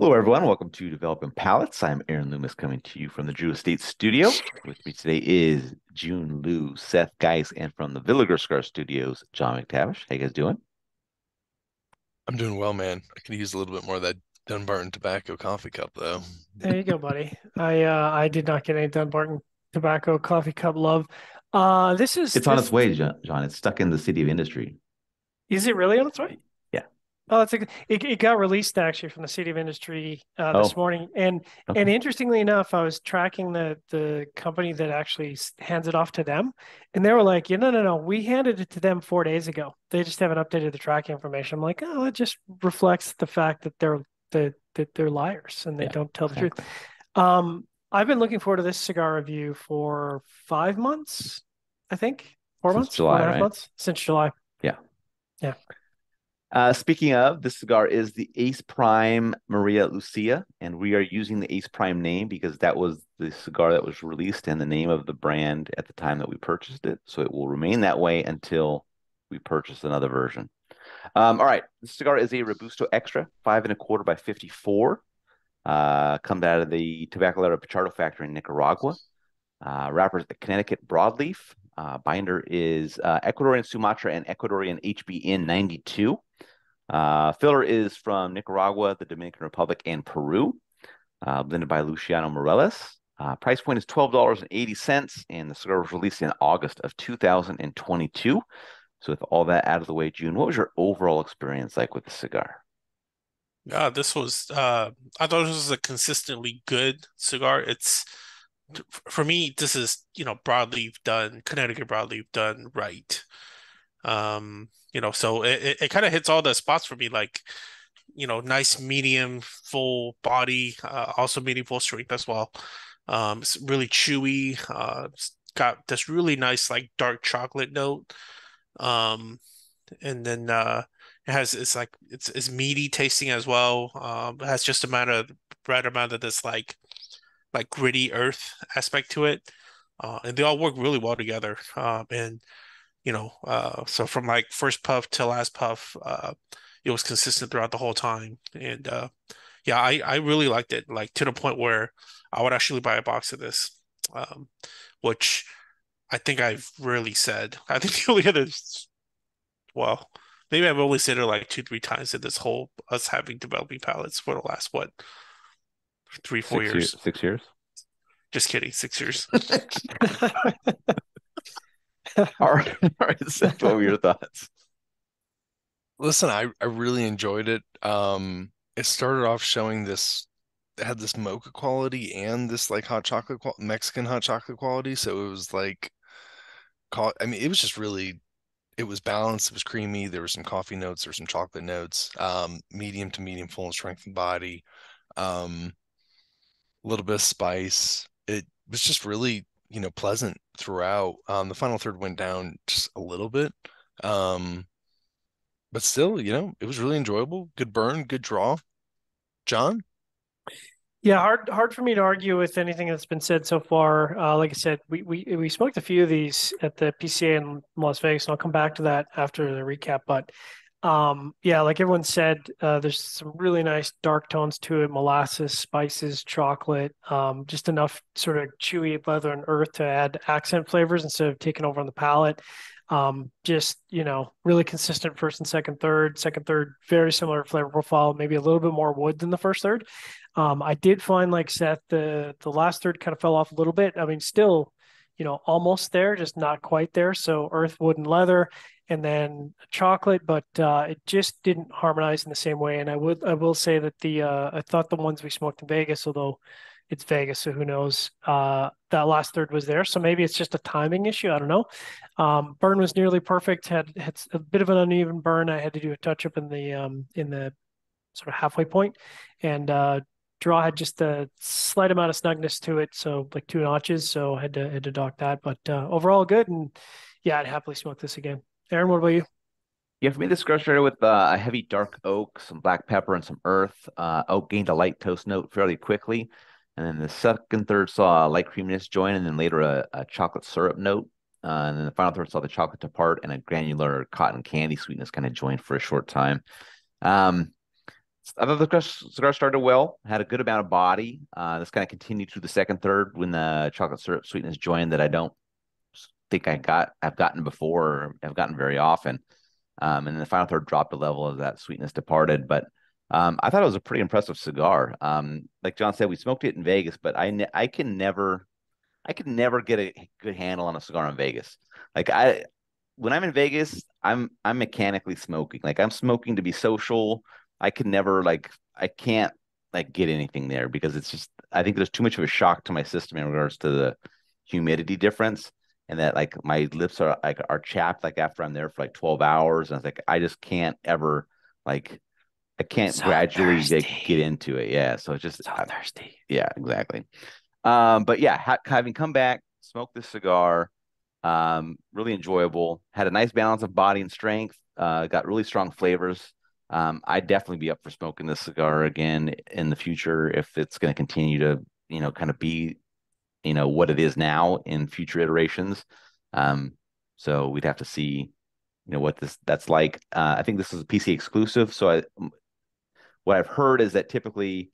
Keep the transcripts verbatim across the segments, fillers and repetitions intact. Hello, everyone. Welcome to Developing Palates. I'm Aaron Loomis coming to you from the Drew Estate studio. With me today is Jiunn, Lou, Seth, guys, and from the Villager Scar Studios, John McTavish. How you guys doing? I'm doing well, man. I could use a little bit more of that Dunbarton tobacco coffee cup, though. There you go, buddy. I uh, I did not get any Dunbarton tobacco coffee cup love. Uh, this is It's on this... its way, John. It's stuck in the city of industry. Is it really on its way? Oh, that's a good, it, it got released actually from the City of Industry uh, this oh. morning. And okay. and interestingly enough, I was tracking the the company that actually hands it off to them. And they were like, yeah, no, no, no, we handed it to them four days ago. They just haven't updated the tracking information. I'm like, oh, it just reflects the fact that they're that, that they're liars and they yeah, don't tell the exactly. truth. Um, I've been looking forward to this cigar review for five months, I think. Four since months? July, four and a half right? months? Since July. Yeah. Yeah. Uh, speaking of, this cigar is the Ace Prime Maria Lucia, and we are using the Ace Prime name because that was the cigar that was released and the name of the brand at the time that we purchased it. So it will remain that way until we purchase another version. Um, all right. This cigar is a Robusto Extra, five and a quarter by fifty-four. Uh, comes out of the Tabacalera Pichardo factory in Nicaragua. Uh, wrapper is the Connecticut Broadleaf. Uh, binder is uh, Ecuadorian Sumatra and Ecuadorian H B N ninety-two. Uh, filler is from Nicaragua, the Dominican Republic, and Peru, uh, blended by Luciano Morales. Uh, price point is twelve dollars and eighty cents, and the cigar was released in August of two thousand twenty-two. So with all that out of the way, Jiunn, what was your overall experience like with the cigar? Yeah, this was, uh, I thought this was a consistently good cigar. It's, for me, this is, you know, broadleaf done, Connecticut broadleaf done right. Um, you know, so it, it, it kind of hits all the spots for me, like, you know, nice medium, full body, uh, also medium full strength as well. Um, it's really chewy, uh, it's got this really nice, like, dark chocolate note. Um, and then, uh, it has, it's like, it's, it's meaty tasting as well. Um, it has just a matter of, right amount of this, like, like gritty earth aspect to it. Uh, and they all work really well together. Um, and, You know, uh, so from like first puff to last puff, uh, it was consistent throughout the whole time. And uh, yeah, I, I really liked it, like to the point where I would actually buy a box of this, um, which I think I've rarely said. I think the only other, well, maybe I've only said it like two, three times in this whole us having Developing Palates for the last, what, three, four six years. years? Six years? Just kidding, six years. All right, all right. Seth, what were your thoughts? Listen, I, I really enjoyed it. Um, it started off showing this, it had this mocha quality and this like hot chocolate, Mexican hot chocolate quality. So it was like, I mean, it was just really, it was balanced. It was creamy. There were some coffee notes. There were some chocolate notes. Um, medium to medium full in strength and body. Um, a little bit of spice. It was just really, you know, pleasant throughout. Um, the final third went down just a little bit. Um, but still, you know, it was really enjoyable. Good burn, good draw. John? Yeah, hard hard for me to argue with anything that's been said so far. Uh, like I said, we, we, we smoked a few of these at the P C A in Las Vegas, and I'll come back to that after the recap. But um, yeah, like everyone said, uh, there's some really nice dark tones to it, molasses, spices, chocolate, um, just enough sort of chewy leather and earth to add accent flavors instead of taking over on the palate. Um, just, you know, really consistent first and second, third, second, third, very similar flavor profile, maybe a little bit more wood than the first third. Um, I did find, like Seth, the, the last third kind of fell off a little bit. I mean, still, you know, almost there, just not quite there. So earth, wood, and leather, and then chocolate, but uh, it just didn't harmonize in the same way. And I would, I will say that the, uh, I thought the ones we smoked in Vegas, although it's Vegas, so who knows, uh, that last third was there. So maybe it's just a timing issue. I don't know. Um, burn was nearly perfect. Had, had a bit of an uneven burn. I had to do a touch up in the, um, in the sort of halfway point, and uh, draw had just a slight amount of snugness to it. So like two notches. So I had to, had to dock that, but uh, overall good. And yeah, I'd happily smoke this again. Aaron, what about you? Yeah, for me, this cigar started with uh, a heavy dark oak, some black pepper, and some earth. Uh, oak gained a light toast note fairly quickly. And then the second third saw a light creaminess join, and then later a, a chocolate syrup note. Uh, and then the final third saw the chocolate depart, and a granular cotton candy sweetness kind of joined for a short time. Um, I thought the cigar started well, had a good amount of body. Uh, this kind of continued through the second, third when the chocolate syrup sweetness joined that I don't think I got, I've gotten before, or I've gotten very often. Um, and then the final third dropped a level as that sweetness departed. But um, I thought it was a pretty impressive cigar. Um, like John said, we smoked it in Vegas, but I ne I can never, I could never get a good handle on a cigar in Vegas. Like I, when I'm in Vegas, I'm I'm mechanically smoking. Like I'm smoking to be social. I could never like I can't like get anything there because it's just I think there's too much of a shock to my system in regards to the humidity difference and that like my lips are like are chapped like after I'm there for like twelve hours and I was like I just can't ever like I can't so gradually like, get into it. Yeah, so it's just so I, thirsty. Yeah, exactly. Um, but yeah, ha having come back, smoked this cigar, um, really enjoyable. Had a nice balance of body and strength. Uh, got really strong flavors. Um, I'd definitely be up for smoking this cigar again in the future if it's going to continue to, you know, kind of be, you know, what it is now in future iterations. Um, so we'd have to see, you know, what this that's like. Uh, I think this is a P C A exclusive. So I, what I've heard is that typically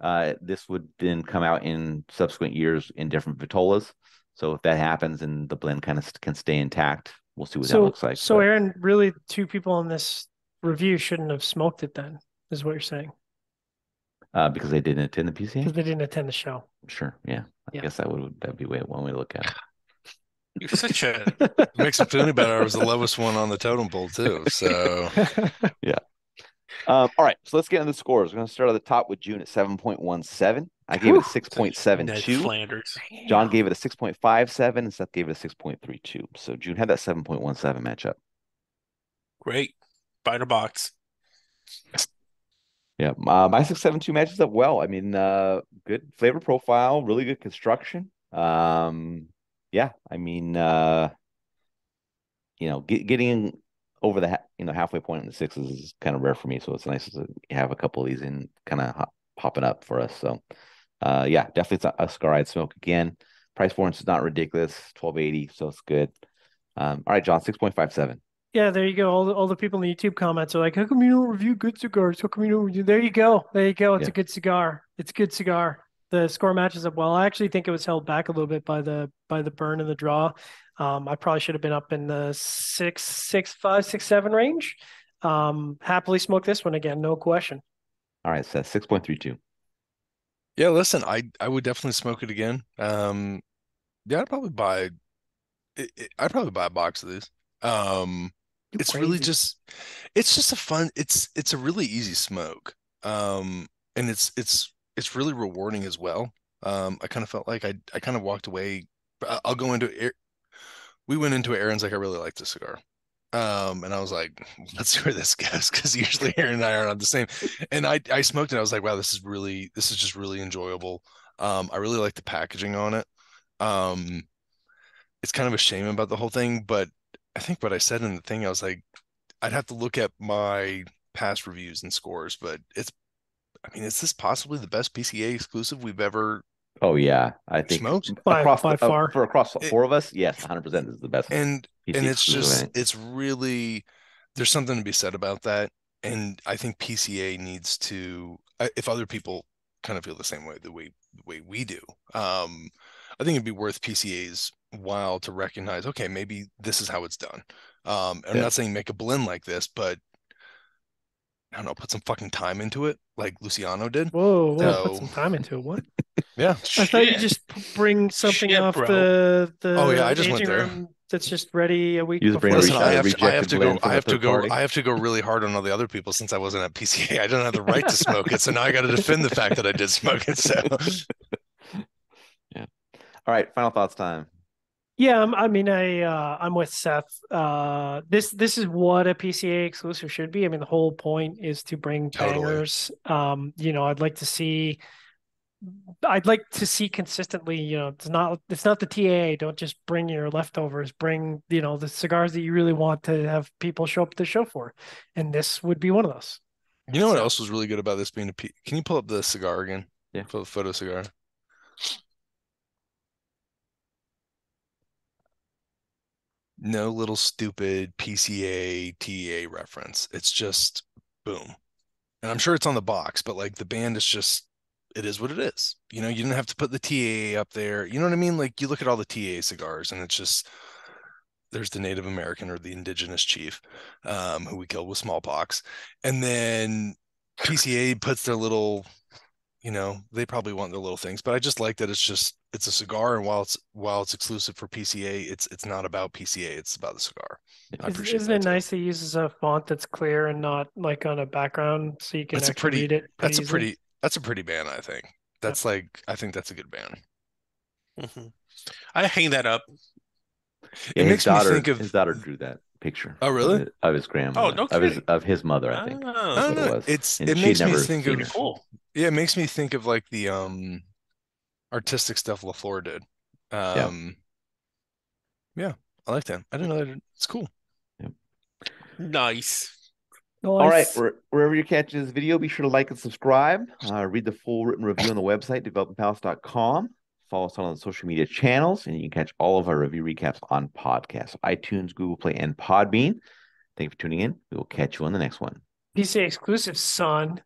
uh, this would then come out in subsequent years in different vitolas. So if that happens and the blend kind of can stay intact, we'll see what so, that looks like. So but, Aaron, really two people in this review shouldn't have smoked it then, is what you're saying. Uh, because they didn't attend the P C A? Because they didn't attend the show. Sure, yeah. I yeah. guess that would that'd be one way to look at it. You're such a... Makes it feel any better. I was the lowest one on the totem pole, too, so... yeah. Um, all right, so let's get into the scores. We're going to start at the top with Jiunn at seven point one seven. I gave Whew. it a six point seven two. John gave it a six point five seven, and Seth gave it a six point three two. So Jiunn had that seven point one seven matchup. Great. Spider box. Yeah, uh, my six seven two matches up well. I mean, uh, good flavor profile, really good construction. Um, yeah, I mean, uh, you know, get, getting over the you know halfway point in the sixes is kind of rare for me, so it's nice to have a couple of these in kind of hop, popping up for us. So, uh, yeah, definitely it's a, a cigar I'd smoke again. Price for it's not ridiculous, twelve eighty, so it's good. Um, all right, John, six point five seven. Yeah, there you go. All the, all the people in the YouTube comments are like, how come you don't review good cigars? How come you don't review? There you go. There you go. It's yeah. a good cigar. It's a good cigar. The score matches up well. I actually think it was held back a little bit by the by the burn and the draw. Um, I probably should have been up in the six, six, five, six, seven range. Um, happily smoke this one again, no question. All right, Seth, six point three two. Yeah, listen, I I would definitely smoke it again. Um, yeah, I'd probably buy. It, it, I'd probably buy a box of these. Um. You're it's crazy. really just, it's just a fun, it's, it's a really easy smoke. Um, and it's, it's, it's really rewarding as well. Um, I kind of felt like I, I kind of walked away. I'll go into, we went into Aaron's like, I really like this cigar. Um, and I was like, let's see where this goes. Cause usually Aaron and I are not the same. And I, I smoked it. I was like, wow, this is really, this is just really enjoyable. Um, I really like the packaging on it. Um, it's kind of a shame about the whole thing, but I think what I said in the thing, I was like, I'd have to look at my past reviews and scores, but it's, I mean, is this possibly the best P C A exclusive we've ever? Oh yeah, I think smoked? By, across by the, far uh, for across it, four of us, yes, one hundred percent is the best. And P C A and it's just, it's really there's something to be said about that, and I think P C A needs to, if other people kind of feel the same way the way the way we do, um, I think it'd be worth P C A's while to recognize, okay, maybe this is how it's done. Um, I'm yeah. not saying make a blend like this, but I don't know, put some fucking time into it, like Luciano did. Whoa, whoa so... put some time into it. What? yeah, I thought you just bring something Shit, off bro. the the. Oh yeah, I just went there. That's just ready a week. You before. Listen, I have to, I have to go. I have to go. Party. I have to go really hard on all the other people since I wasn't at P C A. I don't have the right to smoke it, so now I got to defend the fact that I did smoke it. So. yeah. All right. Final thoughts time. Yeah, I mean, I uh, I'm with Seth. Uh, this this is what a P C A exclusive should be. I mean, the whole point is to bring bangers. Totally. Um, you know, I'd like to see, I'd like to see consistently. You know, it's not it's not the T A A. Don't just bring your leftovers. Bring you know the cigars that you really want to have people show up to the show for, and this would be one of those. You know what else was really good about this being a P? Can you pull up the cigar again? Yeah, pull the photo cigar. No little stupid P C A T A reference. It's just boom. and I'm sure it's on the box, but like the band is just, it is what it is. You know, you didn't have to put the T A A up there. You know what I mean? Like you look at all the T A A cigars and it's just, there's the Native American or the indigenous chief um, who we killed with smallpox. And then P C A puts their little, you know, they probably want their little things, but I just like that. It's just, it's a cigar. And while it's, while it's exclusive for P C A, it's, it's not about P C A. It's about the cigar. I appreciate Isn't it nice that it uses a font that's clear and not like on a background. So you can that's actually pretty, read it. Pretty that's easily. a pretty, That's a pretty band, I think. That's like, I think that's a good band. Mm-hmm. I hang that up. Yeah, it makes daughter, me think of his daughter drew that picture. Oh, really? Of his grandma. Oh, no kidding. Of his, of his mother, I think. Oh, that's what it was. It's and it makes me think of cool. Yeah, it makes me think of like the um artistic stuff LaFleur did. Um, yeah. yeah, I like that. I didn't know that. It's cool. Yeah. Nice. Nice. All right, wherever you're catching this video, be sure to like and subscribe. Uh, read the full written review on the website, developing palates dot com. Follow us on the social media channels, and you can catch all of our review recaps on podcasts, iTunes, Google Play, and Podbean. Thank you for tuning in. We will catch you on the next one. P C A exclusive, son.